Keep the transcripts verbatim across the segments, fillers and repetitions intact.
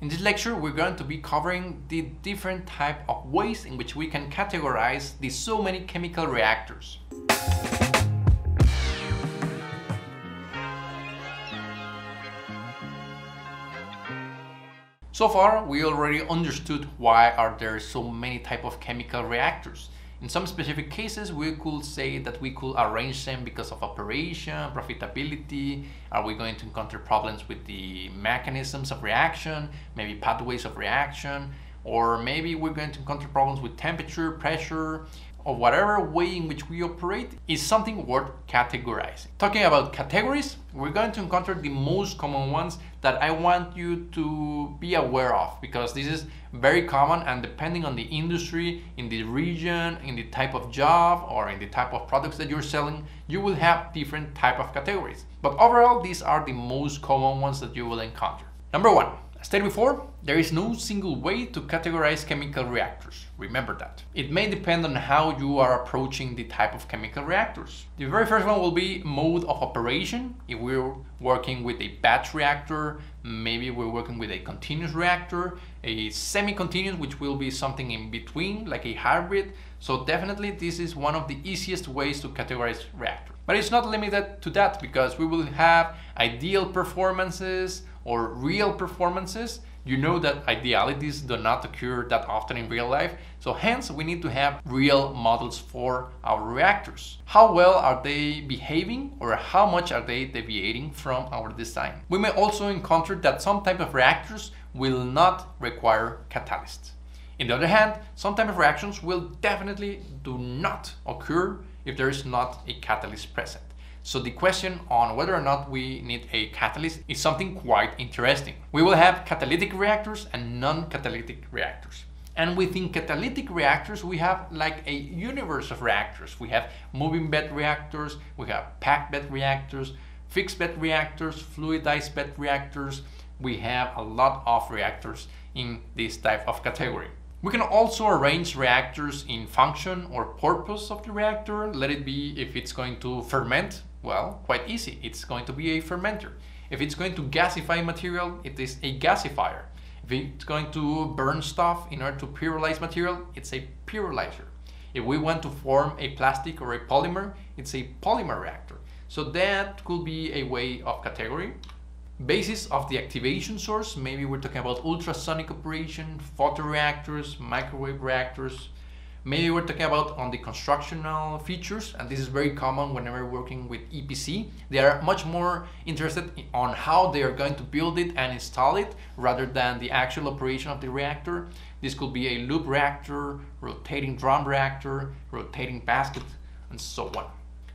In this lecture, we're going to be covering the different type of ways in which we can categorize the so many chemical reactors. So far, we already understood why are there so many type of chemical reactors. In some specific cases, we could say that we could arrange them because of operation, profitability. Are we going to encounter problems with the mechanisms of reaction, maybe pathways of reaction, or maybe we're going to encounter problems with temperature, pressure, or whatever way in which we operate is something worth categorizing. Talking about categories, we're going to encounter the most common ones that I want you to be aware of, because this is very common, and depending on the industry, in the region, in the type of job, or in the type of products that you're selling, you will have different type of categories. But overall, these are the most common ones that you will encounter. Number one. As stated before, there is no single way to categorize chemical reactors. Remember that. It may depend on how you are approaching the type of chemical reactors. The very first one will be mode of operation. If we're working with a batch reactor, maybe we're working with a continuous reactor, a semi-continuous, which will be something in between, like a hybrid. So definitely this is one of the easiest ways to categorize reactors. But it's not limited to that, because we will have ideal performances, or real performances. You know that idealities do not occur that often in real life, so hence we need to have real models for our reactors. How well are they behaving, or how much are they deviating from our design? We may also encounter that some type of reactors will not require catalysts. On the other hand, some type of reactions will definitely do not occur if there is not a catalyst present. So the question on whether or not we need a catalyst is something quite interesting. We will have catalytic reactors and non-catalytic reactors. And within catalytic reactors, we have like a universe of reactors. We have moving bed reactors, we have packed bed reactors, fixed bed reactors, fluidized bed reactors. We have a lot of reactors in this type of category. We can also arrange reactors in function or purpose of the reactor. Let it be if it's going to ferment. Well, quite easy. It's going to be a fermenter. If it's going to gasify material, it is a gasifier. If it's going to burn stuff in order to pyrolyze material, it's a pyrolyzer. If we want to form a plastic or a polymer, it's a polymer reactor. So that could be a way of category. Basis of the activation source, maybe we're talking about ultrasonic operation, photoreactors, microwave reactors. Maybe we're talking about on the constructional features, and this is very common whenever working with E P C. They are much more interested on how they are going to build it and install it rather than the actual operation of the reactor. This could be a loop reactor, rotating drum reactor, rotating basket, and so on.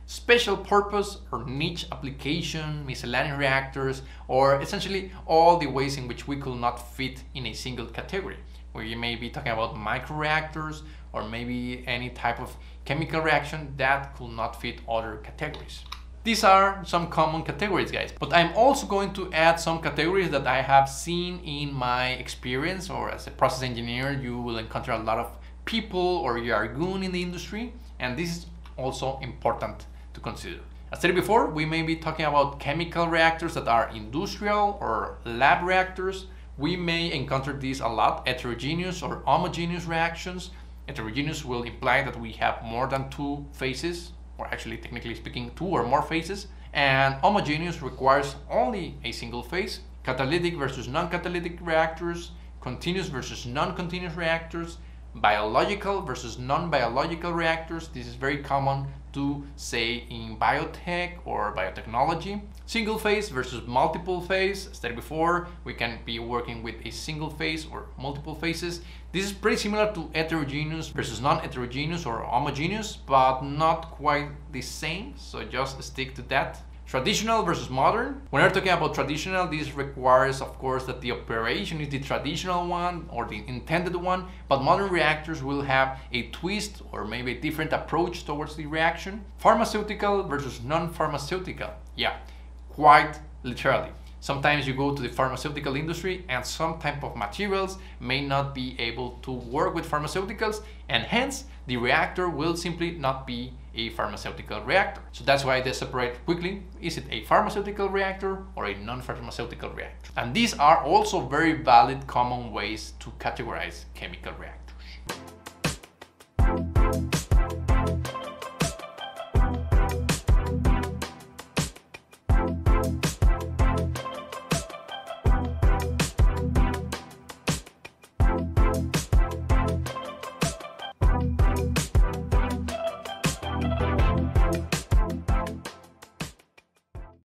Special purpose or niche application, miscellaneous reactors, or essentially all the ways in which we could not fit in a single category. We may be talking about microreactors, or maybe any type of chemical reaction that could not fit other categories. These are some common categories, guys, but I'm also going to add some categories that I have seen in my experience, or as a process engineer, you will encounter a lot of people or jargon in the industry, and this is also important to consider. As I said before, we may be talking about chemical reactors that are industrial or lab reactors. We may encounter these a lot, heterogeneous or homogeneous reactions. Heterogeneous will imply that we have more than two phases, or actually technically speaking two or more phases, and homogeneous requires only a single phase. Catalytic versus non-catalytic reactors, continuous versus non-continuous reactors, biological versus non-biological reactors. This is very common to say in biotech or biotechnology. Single phase versus multiple phase. As stated before, we can be working with a single phase or multiple phases. This is pretty similar to heterogeneous versus non-heterogeneous or homogeneous, but not quite the same, so just stick to that. Traditional versus modern. When we're talking about traditional, this requires, of course, that the operation is the traditional one or the intended one, but modern reactors will have a twist or maybe a different approach towards the reaction. Pharmaceutical versus non-pharmaceutical. Yeah, quite literally. Sometimes you go to the pharmaceutical industry and some type of materials may not be able to work with pharmaceuticals, and hence the reactor will simply not be a pharmaceutical reactor. So that's why they separate quickly. Is it a pharmaceutical reactor or a non-pharmaceutical reactor? And these are also very valid common ways to categorize chemical reactors.